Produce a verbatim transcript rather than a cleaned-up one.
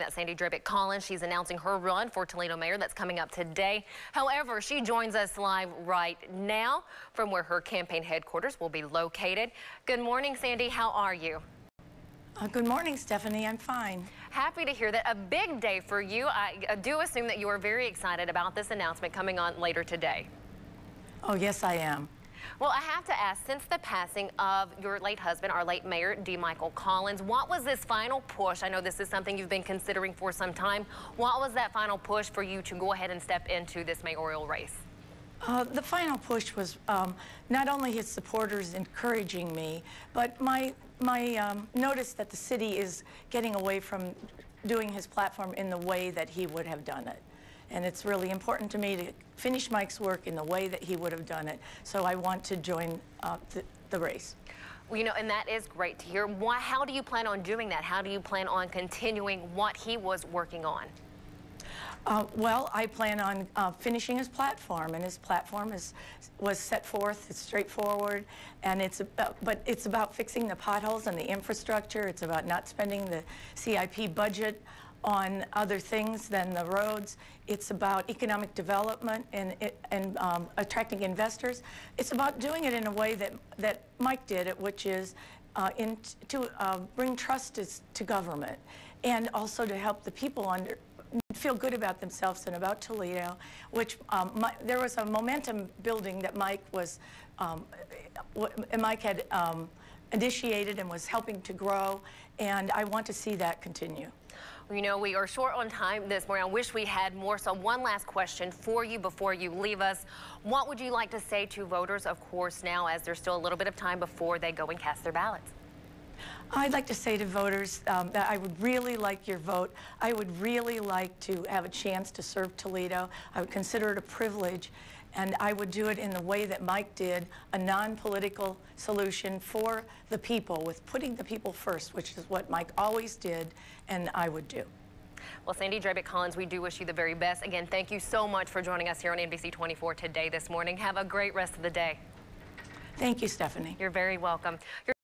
That's Sandy Drabik Collins. She's announcing her run for Toledo mayor. That's coming up today. However, she joins us live right now from where her campaign headquarters will be located. Good morning, Sandy. How are you? Uh, good morning, Stephanie. I'm fine. Happy to hear that. A big day for you. I, I do assume that you are very excited about this announcement coming on later today. Oh, yes, I am. Well, I have to ask, since the passing of your late husband, our late mayor, D. Michael Collins, what was this final push? I know this is something you've been considering for some time. What was that final push for you to go ahead and step into this mayoral race? Uh, the final push was um, not only his supporters encouraging me, but my, my um, notice that the city is getting away from doing his platform in the way that he would have done it. And it's really important to me to finish Mike's work in the way that he would have done it. So I want to join uh, the, the race. Well, you know, and that is great to hear. Why, how do you plan on doing that? How do you plan on continuing what he was working on? Uh, well, I plan on uh, finishing his platform, and his platform is was set forth. It's straightforward, and it's about, but it's about fixing the potholes and the infrastructure. It's about not spending the C I P budget on other things than the roads. It's about economic development and, and um, attracting investors. It's about doing it in a way that, that Mike did it, which is uh, in to uh, bring trust to, to government, and also to help the people under, feel good about themselves and about Toledo, which um, my, there was a momentum building that Mike was, um, Mike had um, initiated and was helping to grow, and I want to see that continue. You know, we are short on time this morning. I wish we had more. So one last question for you before you leave us. What would you like to say to voters, of course, now as there's still a little bit of time before they go and cast their ballots? I'd like to say to voters um, that I would really like your vote. I would really like to have a chance to serve Toledo. I would consider it a privilege, and I would do it in the way that Mike did, a non-political solution for the people, with putting the people first, which is what Mike always did, and I would do. Well, Sandy Drabik Collins, we do wish you the very best. Again, thank you so much for joining us here on N B C twenty-four today this morning. Have a great rest of the day. Thank you, Stephanie. You're very welcome. You're